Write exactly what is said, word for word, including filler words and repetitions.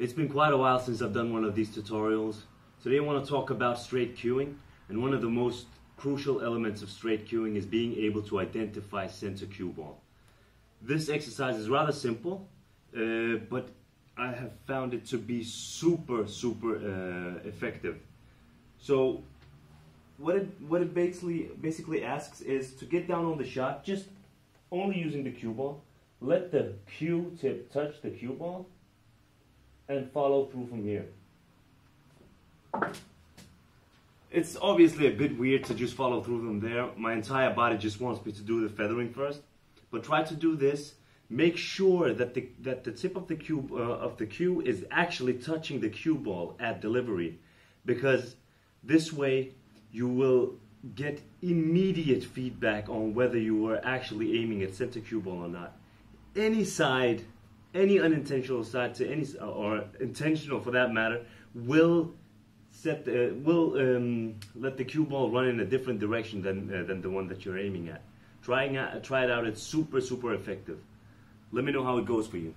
It's been quite a while since I've done one of these tutorials. Today I want to talk about straight queuing, and one of the most crucial elements of straight queuing is being able to identify center cue ball. This exercise is rather simple, uh, but I have found it to be super, super uh, effective. So what it, what it basically, basically asks is to get down on the shot, just only using the cue ball, let the cue tip touch the cue ball, and follow through from here. It's obviously a bit weird to just follow through from there. My entire body just wants me to do the feathering first, but try to do this. Make sure that the that the tip of the cue uh, of the cue is actually touching the cue ball at delivery, because this way you will get immediate feedback on whether you were actually aiming at center cue ball or not. Any side, any unintentional side to any, or intentional for that matter, will set the, will um, let the cue ball run in a different direction than uh, than the one that you're aiming at. Trying out, try it out. It's super super effective. Let me know how it goes for you.